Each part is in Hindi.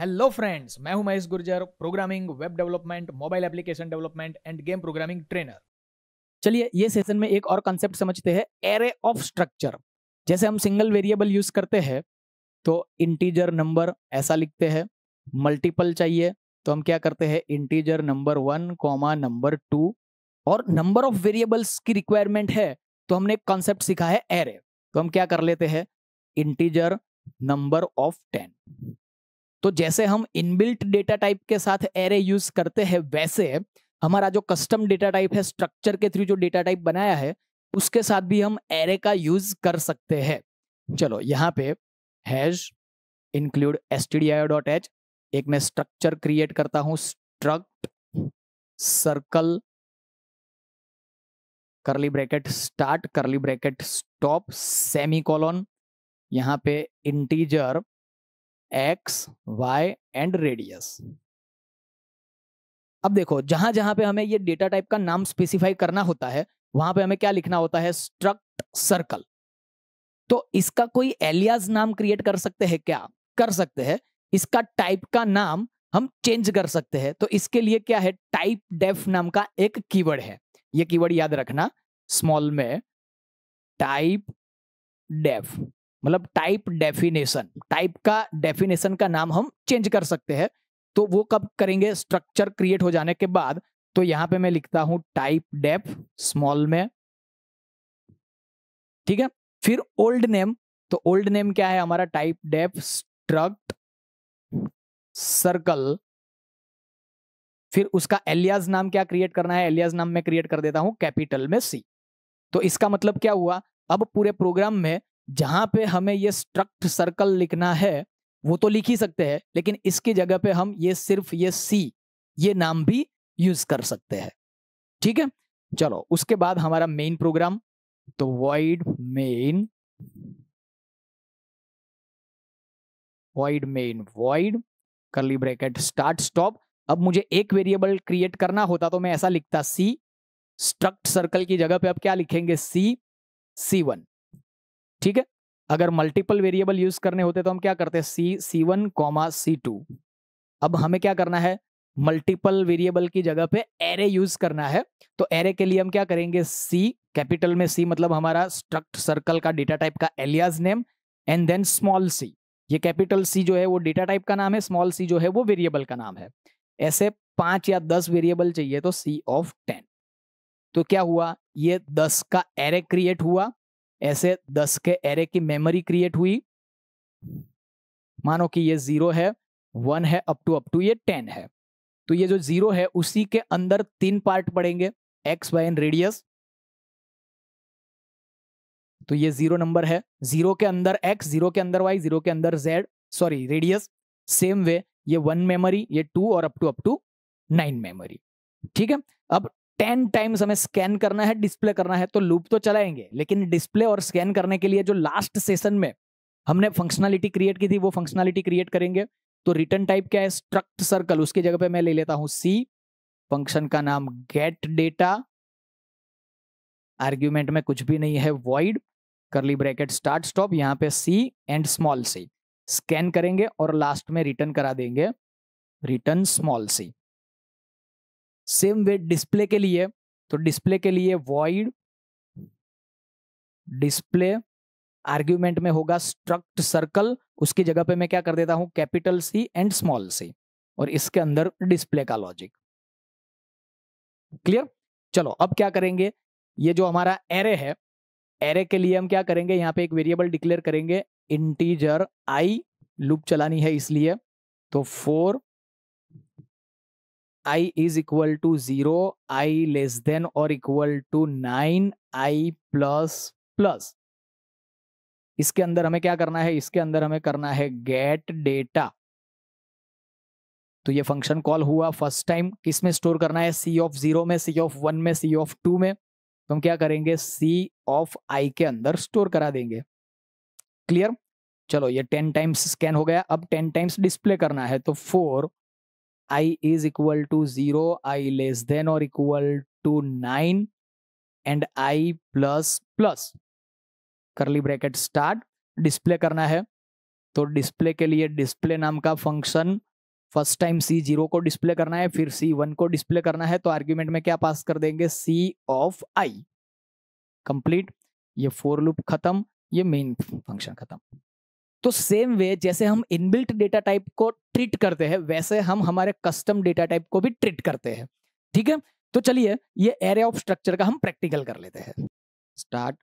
हेलो फ्रेंड्स, मैं हूं Mahesh Gurjar, programming, web development, mobile application development and game programming trainer. चलिए ये सेशन में एक और कंसेप्ट समझते हैं, एरे ऑफ स्ट्रक्चर। जैसे हम सिंगल वेरिएबल यूज करते हैं तो इंटीजर नंबर ऐसा लिखते हैं, मल्टीपल चाहिए तो हम क्या करते हैं, इंटीजर नंबर 1 कॉमा नंबर 2। और नंबर ऑफ वेरिएबल्स की रिक्वायरमेंट है तो हमने एक कॉन्सेप्ट सीखा है एरे, तो हम क्या कर लेते हैं, इंटीजर नंबर ऑफ 10। तो जैसे हम इनबिल्ट डेटा टाइप के साथ एरे यूज करते हैं, वैसे हमारा जो कस्टम डेटा टाइप है, स्ट्रक्चर के थ्रू जो डेटा टाइप बनाया है, उसके साथ भी हम एरे का यूज कर सकते हैं। चलो यहाँ पे हैश इंक्लूड stdio.h, एक मैं स्ट्रक्चर क्रिएट करता हूँ, struct circle curly bracket start curly bracket stop semicolon, यहाँ पे integer x, y and radius. अब देखो जहां जहां पे हमें ये डेटा टाइप का नाम स्पेसिफाई करना होता है वहां पे हमें क्या लिखना होता है, स्ट्रक्ट सर्कल। तो इसका कोई एलियास नाम क्रिएट कर सकते हैं क्या? कर सकते हैं। इसका टाइप का नाम हम चेंज कर सकते हैं, तो इसके लिए क्या है, टाइप डेफ नाम का एक कीवर्ड है। ये कीवर्ड याद रखना, स्मॉल में टाइप डेफ मतलब टाइप डेफिनेशन, टाइप का डेफिनेशन का नाम हम चेंज कर सकते हैं। तो वो कब करेंगे, स्ट्रक्चर क्रिएट हो जाने के बाद। तो यहाँ पे मैं लिखता हूँ टाइप डेफ स्मॉल में, ठीक है। फिर ओल्ड नेम, तो ओल्ड नेम क्या है हमारा, टाइप डेफ स्ट्रक्ट सर्कल। फिर उसका एलियास नाम क्या क्रिएट करना है, एलियास नाम मैं क्रिएट कर देता हूँ कैपिटल में C। तो इसका मतलब क्या हुआ, अब पूरे प्रोग्राम में जहां पे हमें ये स्ट्रक्ट सर्कल लिखना है वो तो लिख ही सकते हैं, लेकिन इसकी जगह पे हम ये सिर्फ ये C ये नाम भी यूज कर सकते हैं, ठीक है। चलो उसके बाद हमारा मेन प्रोग्राम, तो void main curly bracket start stop. अब मुझे एक वेरिएबल क्रिएट करना होता तो मैं ऐसा लिखता C, स्ट्रक्ट सर्कल की जगह पे आप क्या लिखेंगे, C1, ठीक है। अगर मल्टीपल वेरिएबल यूज करने होते तो हम क्या करते, C1, C2। अब हमें क्या करना है, मल्टीपल वेरिएबल की जगह पे एरे यूज करना है। तो एरे के लिए हम क्या करेंगे, C कैपिटल में C मतलब हमारा स्ट्रक्ट सर्कल का डेटा टाइप का alias name, and then small c। ये कैपिटल C जो है वो डेटा टाइप का नाम है, स्मॉल c जो है वो वेरिएबल का नाम है। ऐसे 5 या 10 वेरिएबल चाहिए तो C of 10। तो क्या हुआ, ये 10 का एरे क्रिएट हुआ। ऐसे 10 के एरे की मेमोरी क्रिएट हुई। मानो कि ये 0 है, 1 है, अप टू ये 10 है। तो ये जो 0 है उसी के अंदर 3 पार्ट पड़ेंगे, एक्स, वाई एंड रेडियस। तो ये 0 नंबर है, 0 के अंदर x, 0 के अंदर y, 0 के अंदर z, sorry radius. Same way ये 1 मेमोरी, ये 2 और अप टू 9 मेमोरी, ठीक है। अब 10 टाइम्स हमें स्कैन करना है, डिस्प्ले करना है, तो लूप तो चलाएंगे, लेकिन डिस्प्ले और स्कैन करने के लिए जो लास्ट सेशन में हमने फंक्शनलिटी क्रिएट की थी वो फंक्शनलिटी क्रिएट करेंगे। तो रिटर्न टाइप क्या है, स्ट्रक्ट सर्कल, उसकी जगह पे मैं ले लेता हूँ C, फंक्शन का नाम गेट डेटा, आर्ग्यूमेंट में कुछ भी नहीं है, void curly bracket start stop, यहाँ पे C and small c। Scan करेंगे और लास्ट में रिटर्न करा देंगे, return small c। Same way display के लिए, तो डिस्प्ले के लिए void डिस्प्ले, आर्ग्यूमेंट में होगा स्ट्रक्ट सर्कल, उसकी जगह पे मैं क्या कर देता हूँ capital C and small c, और इसके अंदर डिस्प्ले का लॉजिक। क्लियर। चलो अब क्या करेंगे, ये जो हमारा एरे है, एरे के लिए हम क्या करेंगे, यहाँ पे एक वेरिएबल डिक्लेयर करेंगे इंटीजर i, लूप चलानी है इसलिए। तो 4 i = 0, i < 9, i++। इसके अंदर हमें क्या करना है, इसके अंदर हमें करना है गेट डेटा। तो ये फंक्शन कॉल हुआ फर्स्ट टाइम, किसमें स्टोर करना है, C of 0 में, C of 1 में, C of 2 में। तो हम क्या करेंगे, C of i के अंदर स्टोर करा देंगे। क्लियर। चलो ये 10 टाइम्स स्कैन हो गया, अब 10 टाइम्स डिस्प्ले करना है। तो 4 i = 0, i < 9 and i++ curly bracket start, display करना है। तो डिस्प्ले के लिए डिस्प्ले नाम का फंक्शन फर्स्ट टाइम C0 को डिस्प्ले करना है, फिर C1 को डिस्प्ले करना है, तो आर्ग्यूमेंट में क्या पास कर देंगे C ऑफ I। कंप्लीट। ये फोर लूप खत्म, ये मेन फंक्शन खत्म। तो सेम वे जैसे हम इनबिल्ट डेटा टाइप को ट्रीट करते हैं वैसे हम हमारे कस्टम डेटा टाइप को भी ट्रीट करते हैं। ठीक है, तो चलिए ये एरे ऑफ स्ट्रक्चर का हम प्रैक्टिकल कर लेते हैं। Start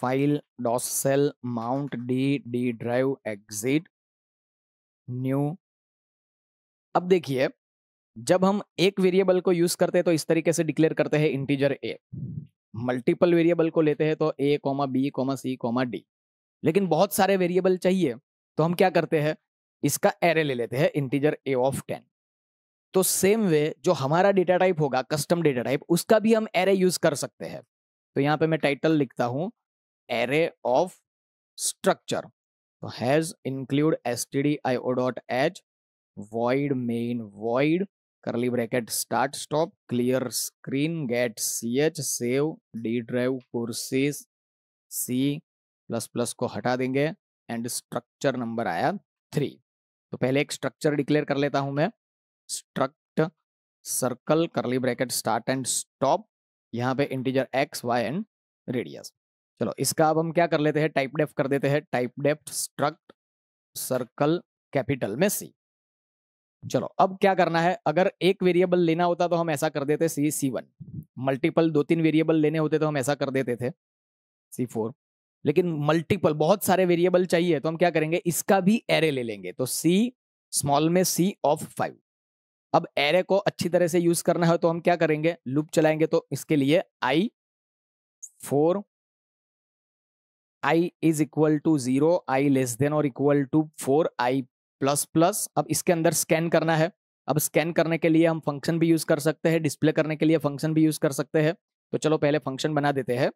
file DOS shell mount D D drive exit new. अब देखिए जब हम एक वेरिएबल को यूज करते हैं तो इस तरीके से डिक्लेयर करते हैं इंटीजर ए। मल्टीपल वेरिएबल को लेते हैं तो A comma B comma C comma D. लेकिन बहुत सारे वेरिएबल चाहिए तो हम क्या करते हैं इसका एरे ले लेते हैं इंटीजर ए ऑफ 10। तो सेम वे जो हमारा डेटा टाइप होगा कस्टम डेटा टाइप उसका भी हम एरे यूज कर सकते हैं। तो यहाँ पे मैं टाइटल लिखता हूँ एरे ऑफ स्ट्रक्चर। तो hash include stdio.h void main void curly bracket start stop clear screen get ch save D drive courses c plus plus को हटा देंगे एंड स्ट्रक्चर नंबर आया 3। तो पहले एक स्ट्रक्चर डिक्लेयर कर लेता हूं मैं। Struct circle curly bracket start and stop, यहाँ पे integer x y and radius. चलो इसका अब हम क्या कर लेते हैं टाइप डेफ कर देते हैं। Type def struct circle capital में c। चलो अब क्या करना है, अगर एक वेरिएबल लेना होता तो हम ऐसा कर देते c c1। मल्टीपल दो तीन वेरिएबल लेने होते तो हम ऐसा कर देते थे c4। लेकिन मल्टीपल बहुत सारे वेरिएबल चाहिए तो हम क्या करेंगे इसका भी एरे ले लेंगे। तो c स्मॉल में c ऑफ 5। अब एरे को अच्छी तरह से यूज करना है तो हम क्या करेंगे लूप चलाएंगे। तो इसके लिए i is equal to 0, i less than और equal to 4, i plus plus. अब इसके अंदर स्कैन करना है। अब स्कैन करने के लिए हम फंक्शन भी यूज कर सकते हैं, डिस्प्ले करने के लिए फंक्शन भी यूज कर सकते हैं। तो चलो पहले फंक्शन बना देते हैं।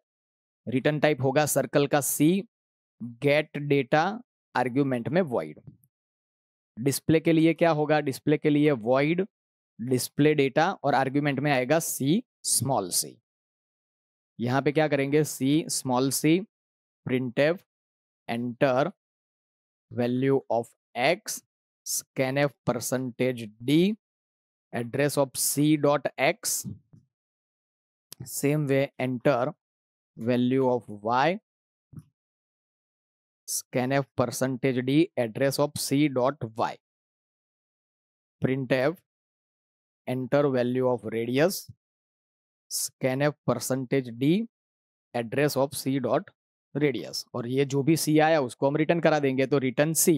रिटर्न टाइप होगा सर्कल का c, गेट डेटा आर्ग्यूमेंट में void। डिस्प्ले के लिए क्या होगा, डिस्प्ले के लिए void डिस्प्ले डेटा और आर्ग्यूमेंट में आएगा c स्मॉल c। यहाँ पे क्या करेंगे c small c printf enter value of x, scanf percentage d, address of c dot x। Same way enter value of y, scanf percentage d, address of c dot y, printf enter value of radius, scanf percentage d, address of c dot radius. और ये जो भी c आया उसको हम रिटर्न करा देंगे। तो रिटर्न c।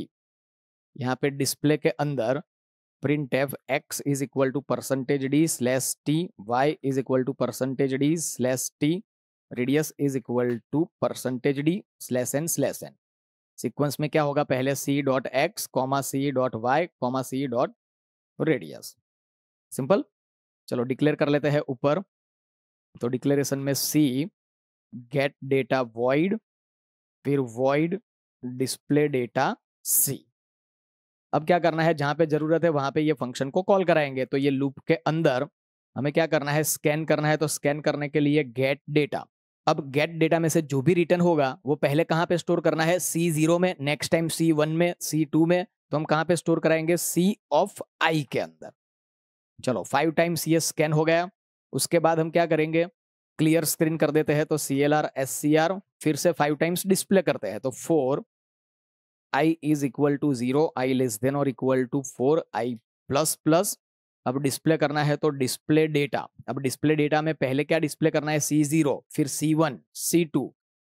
यहाँ पे डिस्प्ले के अंदर printf x is equal to percentage d slash t, y is equal to percentage d slash t, radius is equal to percentage d slash n slash n। Sequence में क्या होगा पहले c dot x comma c dot y comma c dot radius. Simple. चलो डिक्लेयर कर लेते हैं ऊपर। तो डिक्लेरेशन में c गेट डेटा void, फिर void डिस्प्ले डेटा c। अब क्या करना है जहां पे जरूरत है वहां पे ये फंक्शन को कॉल कराएंगे। तो ये लूप के अंदर हमें क्या करना है स्कैन करना है। तो स्कैन करने के लिए गेट डेटा। अब गेट डेटा में से जो भी रिटर्न होगा वो पहले कहां पे स्टोर करना है C0 में, नेक्स्ट टाइम C1 में, C2 में। तो हम कहां पे स्टोर कराएंगे C ऑफ I के अंदर। चलो 5 टाइम्स ये स्कैन हो गया। उसके बाद हम क्या करेंगे क्लियर स्क्रीन कर देते हैं। तो CLR SCR फिर से 5 टाइम्स डिस्प्ले करते हैं। तो 4 i is equal to 0, i less than और equal to 4, i plus plus. अब डिस्प्ले करना है तो डिस्प्ले डेटा। अब डिस्प्ले डेटा में पहले क्या डिस्प्ले करना है C0 फिर C1 C2।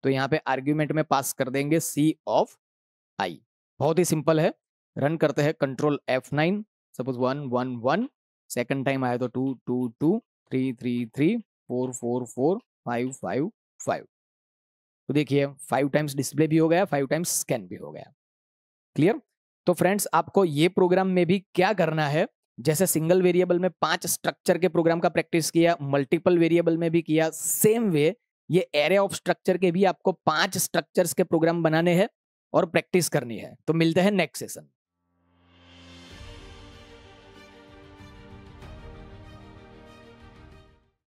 तो यहाँ पे आर्ग्यूमेंट में पास कर देंगे C ऑफ i। बहुत ही सिंपल है। रन करते हैं control F9। Suppose 1 1 1, second time आया तो 2 2 2, 3 3 3, 4 4 4 5 5 5। तो देखिए 5 टाइम्स डिस्प्ले भी हो गया, 5 टाइम्स स्कैन भी हो गया। क्लियर। तो फ्रेंड्स आपको ये प्रोग्राम में भी क्या करना है जैसे सिंगल वेरिएबल में 5 स्ट्रक्चर के प्रोग्राम का प्रैक्टिस किया, मल्टीपल वेरिएबल में भी किया, सेम वे ये एरे ऑफ स्ट्रक्चर के भी आपको 5 स्ट्रक्चर्स के प्रोग्राम बनाने हैं और प्रैक्टिस करनी है। तो मिलते हैं नेक्स्ट सेशन।